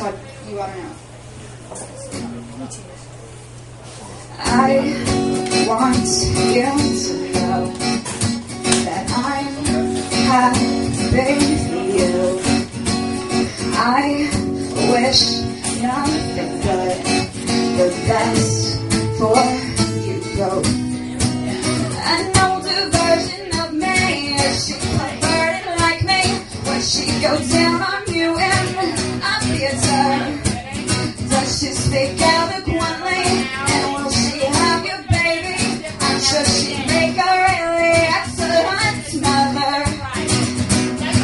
But you ought to know. I want you to know that I'm happy for you. I wish nothing but the best for you both. An older version of me, she's perverted like me. When she goes down on you in a theater, does she speak eloquently? And will she have your baby? I'm sure she'd make a really excellent mother.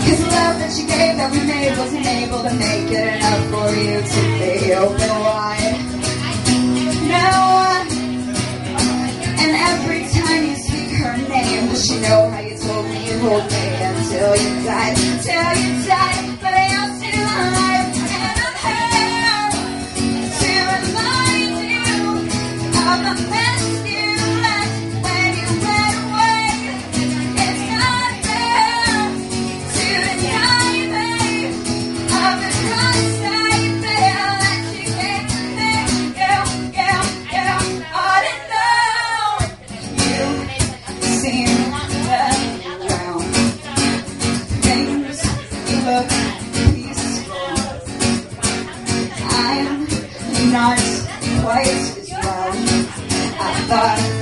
Cause the love that she gave that we made wasn't able to make it enough for you to be open wide. No, and every time you speak her name, does she know how you told me you hold me until you die? Till you die, but I'll still alive. And I'm here to remind you of the best you left when you went away. It's not fair to deny me of the trust I feel that you gave to me. You ought to know. You seem around things you look peaceful. I'm not quite as well. I thought